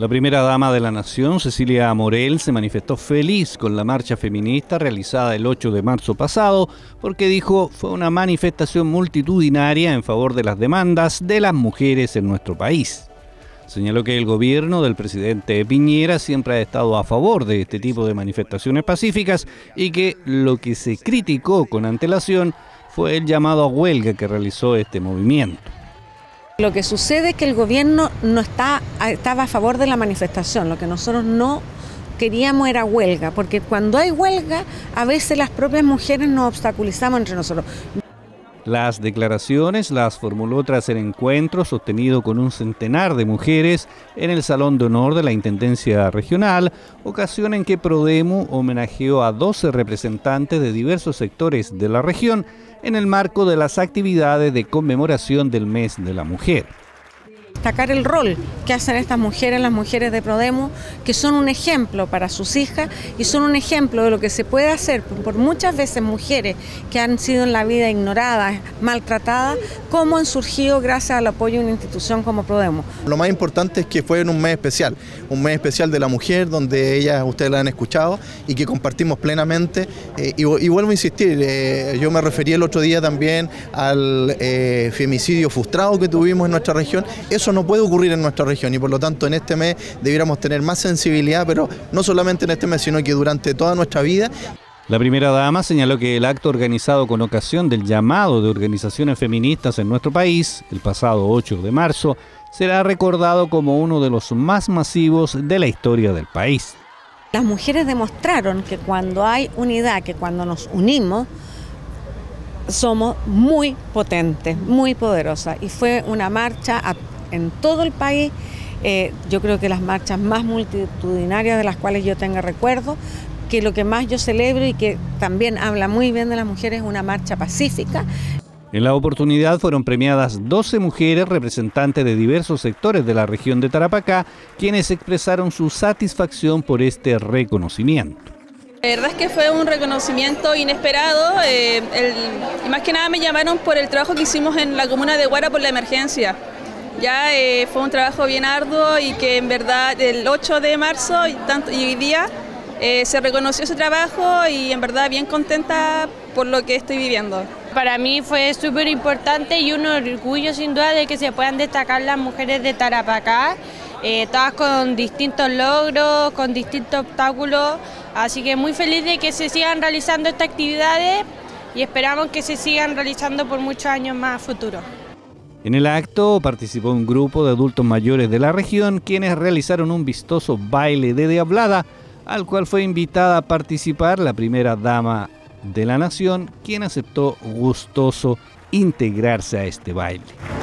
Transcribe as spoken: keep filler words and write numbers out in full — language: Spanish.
La primera dama de la Nación, Cecilia Morel, se manifestó feliz con la marcha feminista realizada el ocho de marzo pasado, porque dijo fue una manifestación multitudinaria en favor de las demandas de las mujeres en nuestro país. Señaló que el gobierno del presidente Piñera siempre ha estado a favor de este tipo de manifestaciones pacíficas y que lo que se criticó con antelación fue el llamado a huelga que realizó este movimiento. Lo que sucede es que el gobierno no está, estaba a favor de la manifestación. Lo que nosotros no queríamos era huelga, porque cuando hay huelga, a veces las propias mujeres nos obstaculizamos entre nosotros. Las declaraciones las formuló tras el encuentro sostenido con un centenar de mujeres en el Salón de Honor de la Intendencia Regional, ocasión en que Prodemu homenajeó a doce representantes de diversos sectores de la región en el marco de las actividades de conmemoración del Mes de la Mujer. Destacar el rol que hacen estas mujeres, las mujeres de Prodemu, que son un ejemplo para sus hijas y son un ejemplo de lo que se puede hacer por muchas veces mujeres que han sido en la vida ignoradas, maltratadas, cómo han surgido gracias al apoyo de una institución como Prodemu. Lo más importante es que fue en un mes especial, un mes especial de la mujer, donde ellas, ustedes la han escuchado y que compartimos plenamente. Eh, y, y vuelvo a insistir, eh, yo me referí el otro día también al eh, femicidio frustrado que tuvimos en nuestra región. Eso no puede ocurrir en nuestra región y por lo tanto en este mes debiéramos tener más sensibilidad, pero no solamente en este mes, sino que durante toda nuestra vida. La primera dama señaló que el acto organizado con ocasión del llamado de organizaciones feministas en nuestro país, el pasado ocho de marzo, será recordado como uno de los más masivos de la historia del país. Las mujeres demostraron que cuando hay unidad, que cuando nos unimos, somos muy potentes, muy poderosas, y fue una marcha a en todo el país. Eh, yo creo que las marchas más multitudinarias de las cuales yo tenga recuerdo, que lo que más yo celebro y que también habla muy bien de las mujeres es una marcha pacífica. En la oportunidad fueron premiadas doce mujeres representantes de diversos sectores de la región de Tarapacá, quienes expresaron su satisfacción por este reconocimiento. La verdad es que fue un reconocimiento inesperado, eh, el, y más que nada me llamaron por el trabajo que hicimos en la comuna de Huara por la emergencia. Ya eh, fue un trabajo bien arduo y que en verdad el ocho de marzo y, tanto, y hoy día eh, se reconoció ese trabajo y en verdad bien contenta por lo que estoy viviendo. Para mí fue súper importante y un orgullo sin duda de que se puedan destacar las mujeres de Tarapacá, eh, todas con distintos logros, con distintos obstáculos, así que muy feliz de que se sigan realizando estas actividades y esperamos que se sigan realizando por muchos años más a futuro. En el acto participó un grupo de adultos mayores de la región, quienes realizaron un vistoso baile de diablada, al cual fue invitada a participar la primera dama de la Nación, quien aceptó gustoso integrarse a este baile.